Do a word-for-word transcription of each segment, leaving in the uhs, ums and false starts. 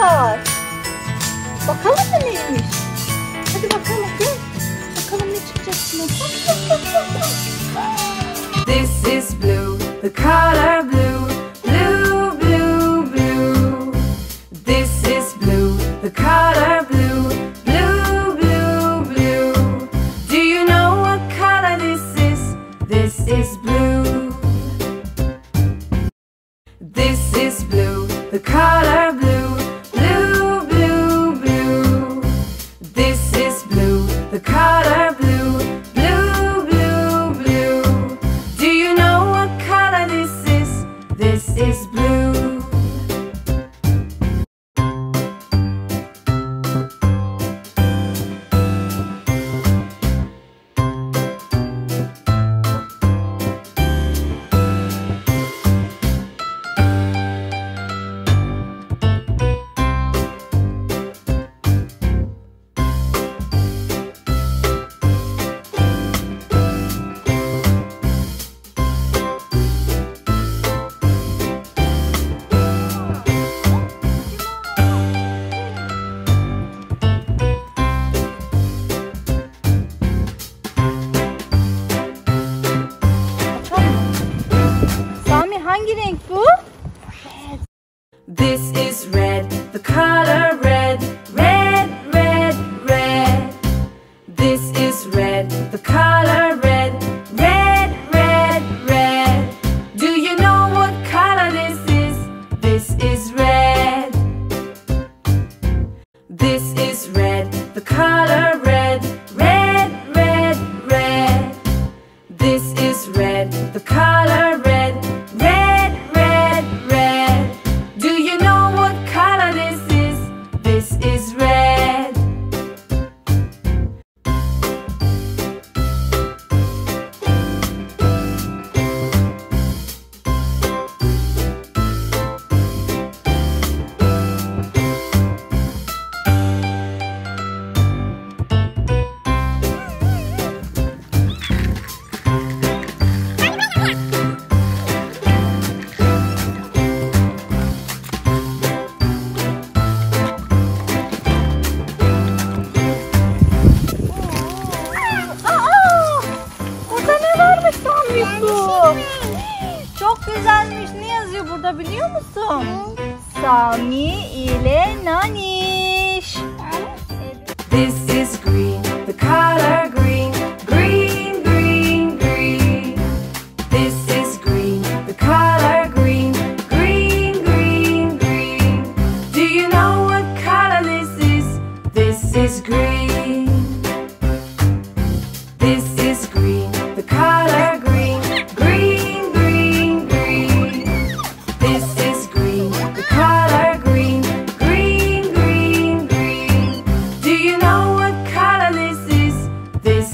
var. Bakalım da neymiş. Hadi bakalım gel. Bakalım ne çıkacak şimdi. This is blue, the color blue. Blue, blue, blue. This is blue, the color blue. Blue, blue, blue. Do you know what color this is? This is blue. This is blue, the color blue. Blue, blue, blue. This is blue, the color blue. Blue, blue, blue. Do you know what color this is? This is blue. This is red, the color red, red, red, red. This is red, the color red, red, red, red. Do you know what color this is? This is red. This is red, the color red, red, red, red. This is red, the color red, red. Is red. Çok güzelmiş. Ne yazıyor burada biliyor musun? Sami ile Naniş. This is green, the color green. Green, green, green. This is green, the color green. Green, green, green. Do you know what color this is? This is green. This is green, the color green. This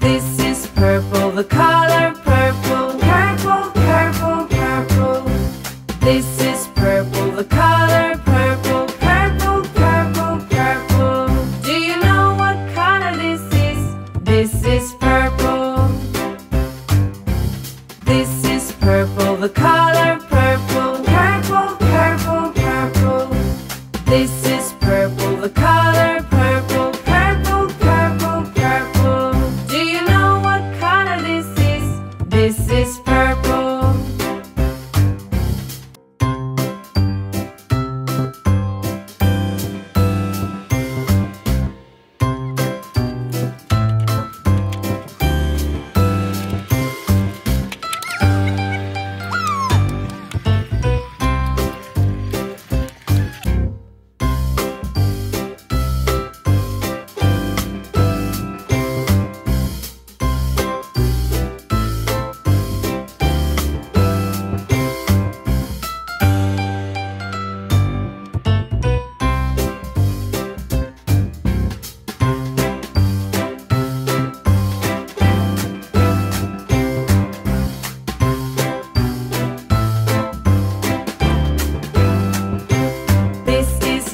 This is purple, the color purple. Purple, purple, purple. This is purple, the color purple. Purple, purple, purple. Do you know what color this is? This is purple. This is purple, the color purple. Purple, purple, purple. This is purple, the color purple. Purple, purple, purple. Do you know what color this is? This is purple.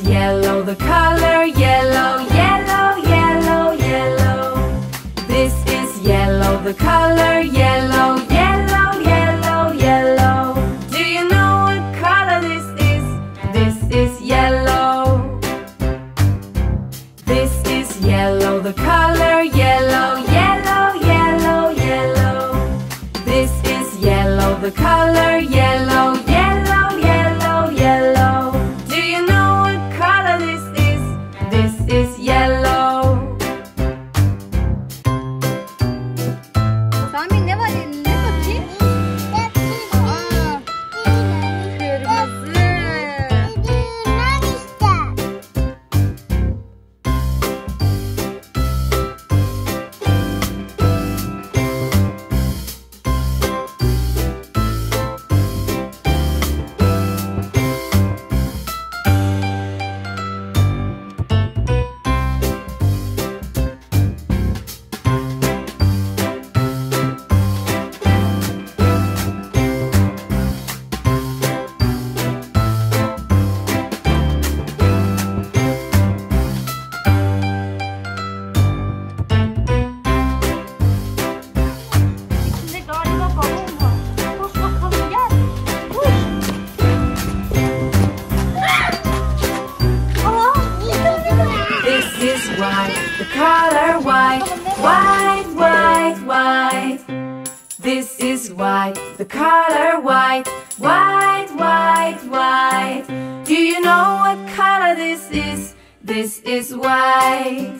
Yellow, the color yellow, yellow, yellow, yellow. This is yellow, the color yellow, yellow, yellow, yellow. Do you know what color this is? This is yellow. This is yellow, the color yellow, yellow, yellow, yellow. This is yellow, the color yellow, yellow, yellow, yellow. Is yellow. Sami ne var elinde bakayım? Aa, kırmızı. White, the color white, white, white, white. This is white, the color white, white, white, white. Do you know what color this is? This is white.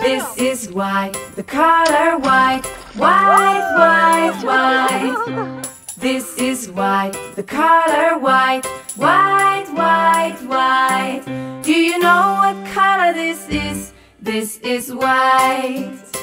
This is white, the color white, white, white, white. This is white, the color white, white, white, white. Do you know what color this is? This is white.